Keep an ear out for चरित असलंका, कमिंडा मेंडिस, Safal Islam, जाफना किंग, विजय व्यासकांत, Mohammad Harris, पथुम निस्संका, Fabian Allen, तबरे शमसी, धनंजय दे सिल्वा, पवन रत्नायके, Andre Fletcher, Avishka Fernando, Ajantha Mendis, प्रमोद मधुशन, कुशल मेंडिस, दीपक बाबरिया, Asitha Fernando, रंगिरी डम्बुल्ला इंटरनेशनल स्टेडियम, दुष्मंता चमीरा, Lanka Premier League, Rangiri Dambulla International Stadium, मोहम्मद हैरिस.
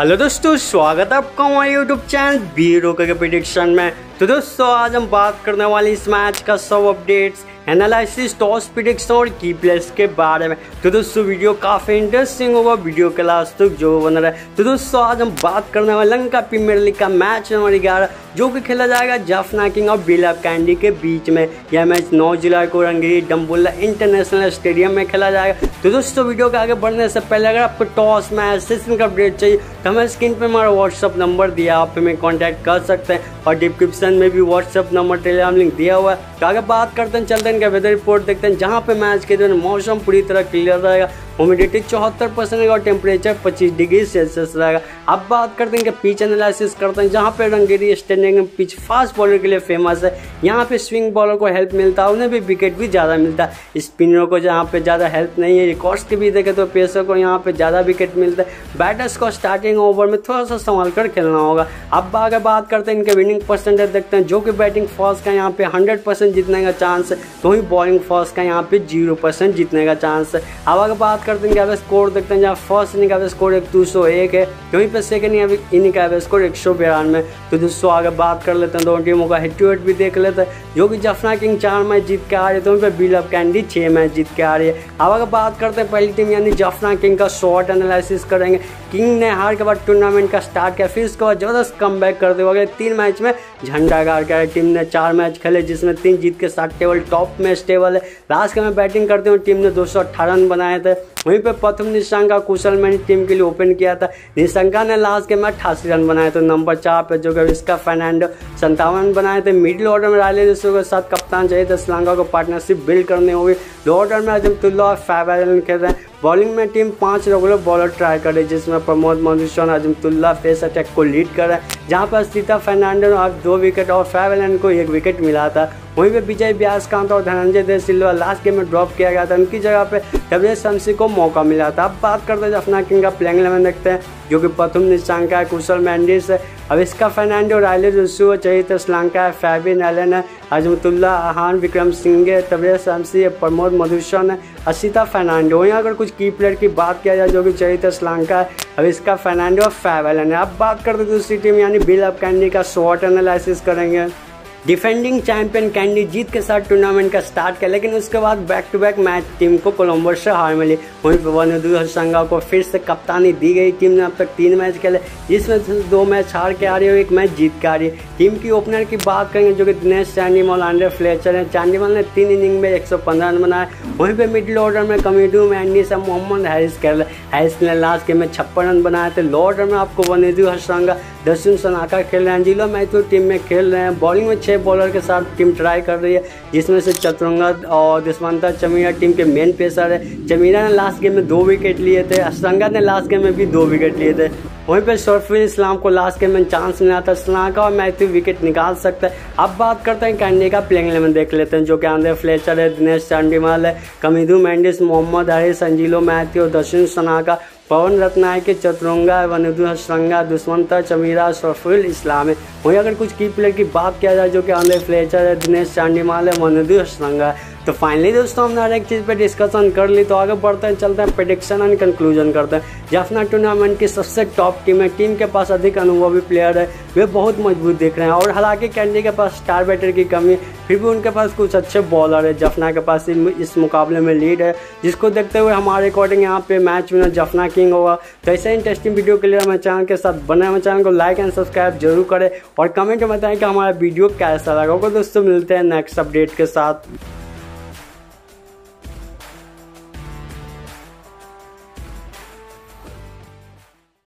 Hello दोस्तों, स्वागत है आपका हमारे यूट्यूब चैनल बी रोकर के प्रेडिक्शन में। तो दोस्तों आज हम बात करने वाले इस मैच का सब अपडेट्स, एनालिसिस, टॉस प्रेडिक्शन और की प्लेयर्स के बारे में। तो दोस्तों वीडियो काफ़ी इंटरेस्टिंग होगा, वीडियो के लास्ट तक जो बन रहा है। तो दोस्तों आज हम बात करने वाले लंका प्रीमियर लीग का मैच नंबर 11 जो कि खेला जाएगा जाफना किंग और बिला कैंडी के बीच में। यह मैच 9 जुलाई को रंगिरी डम्बुल्ला इंटरनेशनल स्टेडियम में खेला जाएगा। तो दोस्तों वीडियो के आगे बढ़ने से पहले अगर आपको टॉस मैच सेशन का अपडेट चाहिए तो हमें स्क्रीन पर हमारा व्हाट्सअप नंबर दिया, आप हमें कॉन्टैक्ट कर सकते हैं और डिस्क्रिप्शन में भी व्हाट्सअप नंबर, टेलीग्राम लिंक दिया हुआ है। तो आगे बात करते हैं, चलते हैं इनका वेदर रिपोर्ट देखते हैं, जहाँ पे मैच के दौरान मौसम पूरी तरह क्लियर रहेगा, ह्यूमिडिटी 74% रहेगा और टेम्परेचर 25 डिग्री सेल्सियस रहेगा। अब बात करते हैं कि पिच एनालिसिस करते हैं, जहाँ पे Rangiri stadium pitch fast bowler के लिए फेमस है। यहाँ पे स्विंग बॉलर को हेल्प मिलता है, उन्हें भी विकेट भी ज़्यादा मिलता है। स्पिनरों को जहाँ पे ज़्यादा हेल्प नहीं है, रिकॉर्ड्स की भी देखें तो पेसर को यहाँ पे ज़्यादा विकेट मिलता है। बैटर्स को स्टार्टिंग ओवर में थोड़ा सा संभाल कर खेलना होगा। अब आगे बात करते हैं इनके विनिंग परसेंटेज देखते हैं, जो कि बैटिंग फर्स्ट का यहाँ पे 100% जीतने का चांस है, तो ही बॉलिंग फर्स्ट का यहाँ पे 0% जीतने का चांस है। अब आगे बात करते हैं एवरेज स्कोर देखते हैं, जहाँ फर्स्ट इनिंग एवरेज स्कोर 201 है, वहीं पर सेकंड इनिंग का एवरेज स्कोर 192। तो दोस्तों आगे बात कर लेते हैं दोनों टीमों का हेड टू हेड भी देख लेते हैं, जो कि जाफना किंग 4 मैच जीत के आ रही है, तो वहीं पर बिल ऑफ कैंडी 6 मैच जीत के आ रही है। अब अगर बात करते हैं पहली टीम यानी जाफना किंग का शॉर्ट एनालिसिस करेंगे। किंग ने हार के बाद टूर्नामेंट का स्टार्ट किया, फिर उसके बाद जबरदस्त कम बैक करते हुए 3 मैच में झंडा गाड़ के टीम ने 4 मैच खेले, जिसमें 3 जीत के साथ टेबल टॉप में स्टेबल है। लास्ट के में बैटिंग करते हुए टीम ने 218 रन बनाए थे, वहीं पे पथुम निस्संका कुशल मेंडिस टीम के लिए ओपन किया था। निस्संका ने लास्ट के में 88 रन बनाए थे। नंबर 4 पे जो कि अविष्का फर्नांडो 57 बनाए थे। मिडिल ऑर्डर में रायले जैसों के साथ कप्तान चाहिए था, श्रीलंका को पार्टनरशिप बिल्ड करने होगी। लो ऑर्डर में अजमतुल्ला और फैबियन एलन खेल रहे हैं। बॉलिंग में टीम 5 रेगुलर बॉलर ट्राई कर रही है, जिसमें प्रमोद मधुशन अजमतुल्ला फेस अटैक को लीड कर रहा है, जहाँ पर असिता फर्नांडो ने 2 विकेट और फैबियन एलन को 1 विकेट मिला था। वहीं पे विजय व्यासकांत और धनंजय दे सिल्वा लास्ट गेम में ड्रॉप किया गया था, उनकी जगह पे डब्ल्यू शमसी को मौका मिला था। अब बात करते हैं जाफना किंग का प्लेइंग 11 देखते हैं, जो कि पथुम निस्संका है, कुशल मेंडिस है, अविष्का फर्नांडो, रायले जसू, चरित असलंका है, फैबियन एलन है, अजमतुल्ला आहान, विक्रम सिंह है, तबरे शमसी है, प्रमोद मधुशन है, असिता फर्नांडो। यहाँ अगर कुछ की प्लेयर की बात किया जाए, जो कि चरित असलंका है, अविष्का फर्नांडो और फैबियन एलन है। अब बात करते हैं दूसरी टीम यानी बिल ऑफ कैंडी का शॉर्ट एनालिसिस करेंगे। डिफेंडिंग चैंपियन कैंडी जीत के साथ टूर्नामेंट का स्टार्ट किया, लेकिन उसके बाद back to back match team को कोलंबो से हार मिली। वहीं पर वनिंदु हसरंगा को फिर से कप्तानी दी गई। टीम ने अब तक 3 मैच खेले, जिसमें 2 मैच हार के आ रही है और 1 मैच जीत के आ रही है। टीम की ओपनर की बात करेंगे, जो कि दिनेश चांडीमल, आंड्रे फ्लेचर हैं। चांडीमल ने 3 इनिंग में 115 रन बनाए। वहीं पर मिडिल ऑर्डर में कमिंडा मेंडिस और मोहम्मद हैरिस खेल रहे। हैरिस ने लास्ट गेम में 56 रन बनाए थे। लो ऑर्डर में आपको वनिंदु हसरंगा, दशुम सनाका खेल रहे हैं, जिलो मैथ्यू टीम में खेल रहे हैं। बॉलिंग में 6 बॉलर के साथ टीम ट्राई कर रही है, जिसमें से चतुरंगा और दुष्मंथा चमीरा टीम के मेन पेसर है। चमीरा ने लास्ट गेम में 2 विकेट लिए थे, असरंगा ने लास्ट गेम में भी 2 विकेट लिए थे। वहीं पर सफल इस्लाम को लास्ट गेम में चांस मिला था, श्रीलंका और मैथ्यू विकेट निकाल सकते हैं। अब बात करते हैं कैंडी का प्लेइंग 11 देख लेते हैं, जो कि आंद्रे फ्लेचर है, दिनेश चांडीमल है, कमिंदा मेंडिस, मोहम्मद हरीस, संजीलो मैथ्यू, दशुम सनाका, पवन रत्नायके, चतुरंगा, वनिंदु हसरंगा, दुष्मंता चमीरा, सफल इस्लाम है। वहीं अगर कुछ की प्लेयर की बात किया जाए, जो कि आंद्रे फ्लेचर है, दिनेश चांडीमल है, वनिंदु हसरंगा। तो फाइनली दोस्तों हमने हर एक चीज़ पे डिस्कशन कर ली। तो आगे बढ़ते हैं, चलते हैं प्रेडिक्शन एंड कंक्लूजन करते हैं। जाफना टूर्नामेंट की सबसे टॉप टीम है, टीम के पास अधिक अनुभवी प्लेयर है, वे बहुत मजबूत दिख रहे हैं। और हालांकि कैंडी के पास स्टार बैटर की कमी है, फिर भी उनके पास कुछ अच्छे बॉलर है। जाफना के पास इस मुकाबले में लीड है, जिसको देखते हुए हमारे अकॉर्डिंग यहाँ पे मैच विनर जाफना किंग होगा। तो ऐसे इंटरेस्टिंग वीडियो के लिए हमारे चैनल के साथ बने, हमारे चैनल को लाइक एंड सब्सक्राइब जरूर करें और कमेंट में बताएं कि हमारा वीडियो कैसा लगा होगा। दोस्तों मिलते हैं नेक्स्ट अपडेट के साथ।